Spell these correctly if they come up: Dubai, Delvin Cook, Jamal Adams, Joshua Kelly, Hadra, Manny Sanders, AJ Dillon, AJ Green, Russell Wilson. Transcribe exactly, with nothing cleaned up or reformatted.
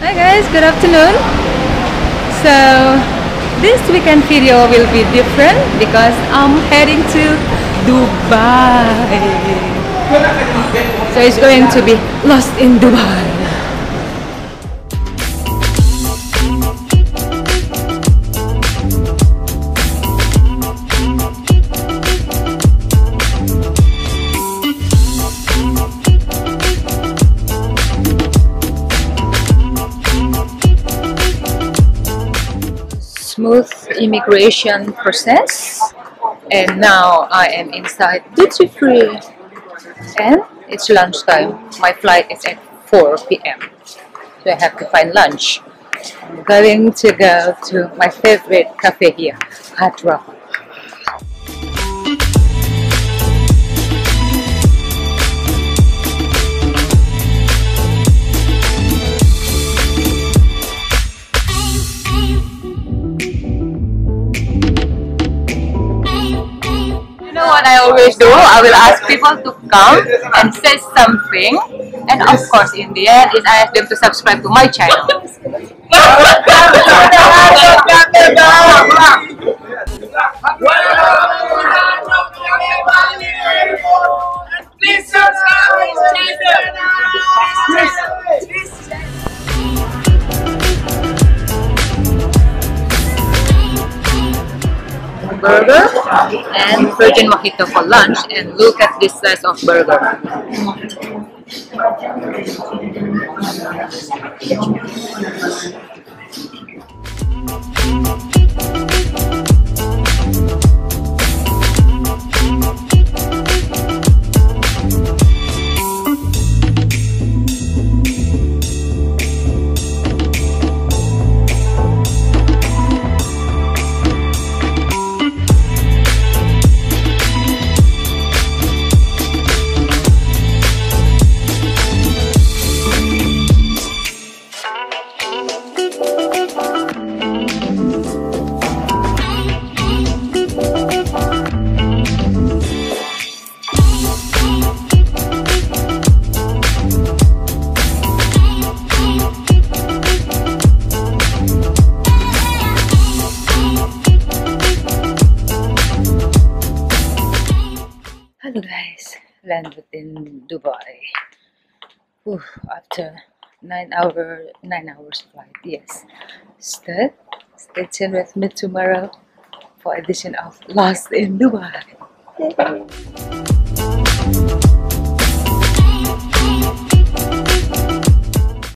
Hi guys, good afternoon. So this weekend video will be different because I'm heading to Dubai. So it's going to be lost in Dubai. Smooth immigration process, and now I am inside duty free and it's lunchtime. My flight is at four P M so I have to find lunch. I'm going to go to my favorite cafe here, Hadra. What I always do, I will ask people to come and say something, and of course in the end is I ask them to subscribe to my channel. Please subscribe to my channel. Burger and virgin mojito for lunch, and look at this size of burger. Hello guys, landed in Dubai. Oof, after nine hour nine hours flight, yes. Stay, stay tuned with me tomorrow for edition of Lost in Dubai. Yay.